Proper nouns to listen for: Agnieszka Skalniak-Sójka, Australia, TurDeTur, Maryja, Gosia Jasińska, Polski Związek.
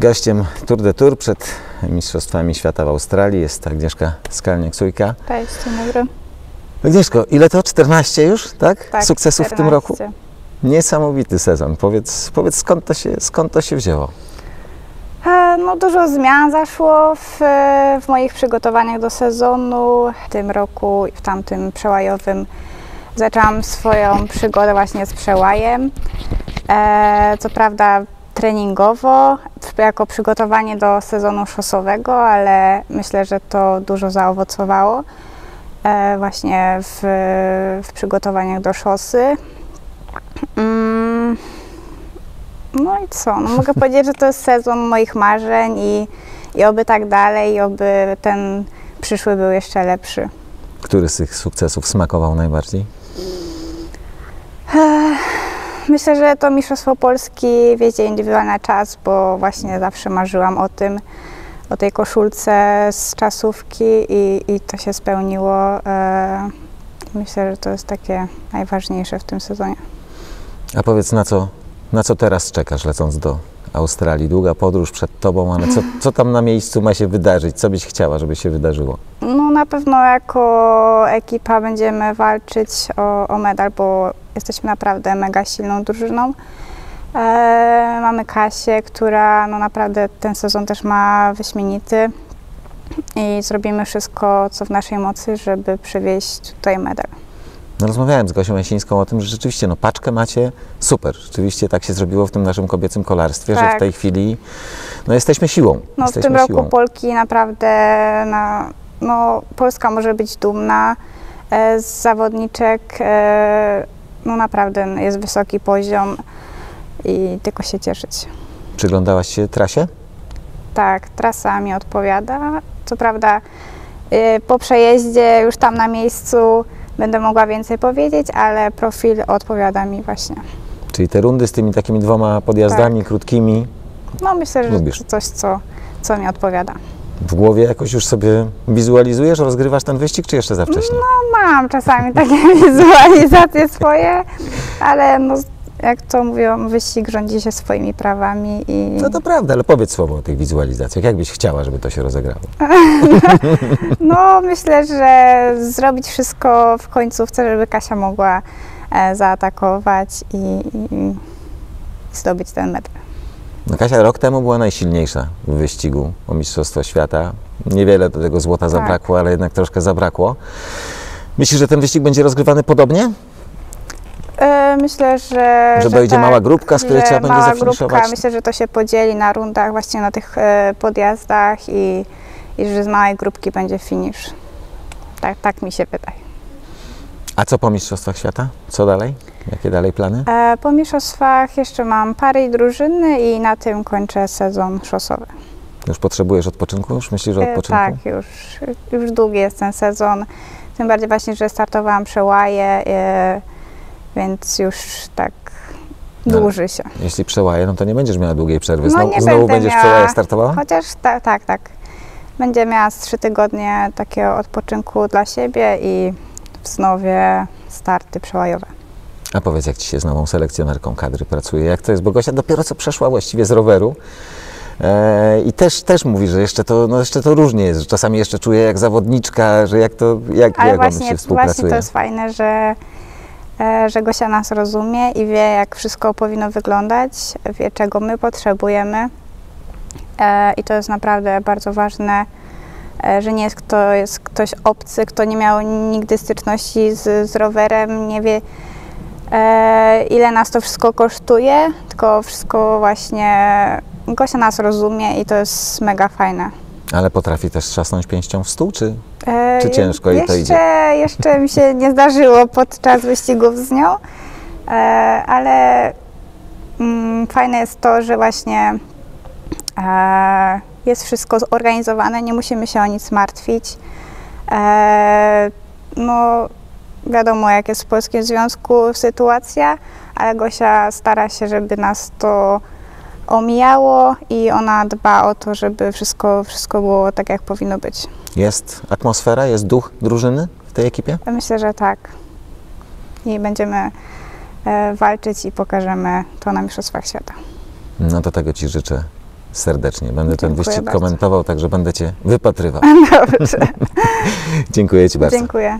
Gościem Tour de Tour przed Mistrzostwami Świata w Australii jest Agnieszka Skalniak-Sójka. Cześć, dzień dobry. Agnieszko, ile to? 14 już, tak? Tak, sukcesów 14. W tym roku? Niesamowity sezon. Powiedz skąd to się wzięło? No, dużo zmian zaszło w moich przygotowaniach do sezonu. W tym roku, w tamtym przełajowym, zaczęłam swoją przygodę właśnie z przełajem. Co prawda treningowo, jako przygotowanie do sezonu szosowego, ale myślę, że to dużo zaowocowało właśnie w przygotowaniach do szosy. No i co? No mogę powiedzieć, że to jest sezon moich marzeń i oby tak dalej, i oby ten przyszły był jeszcze lepszy. Który z tych sukcesów smakował najbardziej? Myślę, że to Mistrzostwo Polski w jeździe indywidualnej na czas, bo właśnie zawsze marzyłam o tym, o tej koszulce z czasówki i to się spełniło. Myślę, że to jest takie najważniejsze w tym sezonie. A powiedz, na co teraz czekasz, lecąc do Australii? Długa podróż przed tobą, ale co tam na miejscu ma się wydarzyć? Co byś chciała, żeby się wydarzyło? No, na pewno jako ekipa będziemy walczyć o medal, bo jesteśmy naprawdę mega silną drużyną. Mamy Kasię, która no naprawdę ten sezon też ma wyśmienity i zrobimy wszystko, co w naszej mocy, żeby przywieźć tutaj medal. No, rozmawiałem z Gosią Jasińską o tym, że rzeczywiście no, paczkę macie super. Rzeczywiście tak się zrobiło w tym naszym kobiecym kolarstwie, tak, że w tej chwili no, jesteśmy siłą. No, jesteśmy w tym siłą. Roku Polki naprawdę, no, Polska może być dumna z zawodniczek. No naprawdę jest wysoki poziom i tylko się cieszyć. Przyglądałaś się trasie? Tak, trasa mi odpowiada. Co prawda po przejeździe już tam na miejscu będę mogła więcej powiedzieć, ale profil odpowiada mi właśnie. Czyli te rundy z tymi takimi dwoma podjazdami, tak, krótkimi? No myślę, że lubisz. To coś, co mi odpowiada. W głowie jakoś już sobie wizualizujesz, rozgrywasz ten wyścig, czy jeszcze za wcześnie? No mam czasami takie wizualizacje swoje, ale no, jak to mówią, wyścig rządzi się swoimi prawami i... No to prawda, ale powiedz słowo o tych wizualizacjach. Jak byś chciała, żeby to się rozegrało? No myślę, że zrobić wszystko w końcówce, żeby Kasia mogła zaatakować i zdobyć ten medal. No, Kasia rok temu była najsilniejsza w wyścigu o Mistrzostwo Świata. Niewiele do tego złota zabrakło, tak, ale jednak troszkę zabrakło. Myślisz, że ten wyścig będzie rozgrywany podobnie? Myślę, że dojdzie tak, mała grupka, z której trzeba będzie zafiniszować? Myślę, że to się podzieli na rundach, właśnie na tych podjazdach i że z małej grupki będzie finisz. Tak mi się wydaje. A co po Mistrzostwach Świata? Co dalej? Jakie dalej plany? Po mistrzostwach jeszcze mam pary i drużyny i na tym kończę sezon szosowy. Już potrzebujesz odpoczynku? Już myślisz o odpoczynku? Tak, już długi jest ten sezon. Tym bardziej właśnie, że startowałam przełaje, więc już tak dłuży się. Jeśli przełaje, no to nie będziesz miała długiej przerwy. No, znowu będziesz przełaje startowała? Chociaż tak. Będę miała z 3 tygodnie takiego odpoczynku dla siebie i wznowię starty przełajowe. A powiedz, jak ci się z nową selekcjonerką kadry pracuje? Jak to jest? Bo Gosia dopiero co przeszła właściwie z roweru i też mówi, że jeszcze to różnie jest, że czasami jeszcze czuje jak zawodniczka, że jak się współpracuje. Właśnie to jest fajne, że Gosia nas rozumie i wie, jak wszystko powinno wyglądać, wie, czego my potrzebujemy i to jest naprawdę bardzo ważne, że nie jest ktoś obcy, kto nie miał nigdy styczności z rowerem, nie wie, ile nas to wszystko kosztuje, tylko wszystko właśnie Gosia nas rozumie i to jest mega fajne. Ale potrafi też trzasnąć pięścią w stół, czy ciężko jej to idzie? Jeszcze mi się nie zdarzyło podczas wyścigów z nią, ale fajne jest to, że właśnie jest wszystko zorganizowane, nie musimy się o nic martwić. No, wiadomo, jak jest w Polskim Związku sytuacja, ale Gosia stara się, żeby nas to omijało i ona dba o to, żeby wszystko było tak, jak powinno być. Jest atmosfera, jest duch drużyny w tej ekipie? Myślę, że tak. I będziemy walczyć i pokażemy to na Mistrzostwach Świata. No to tego ci życzę serdecznie. Będę ten wyścig komentował, także będę Cię wypatrywał. Dobrze. Dziękuję Ci bardzo. Dziękuję.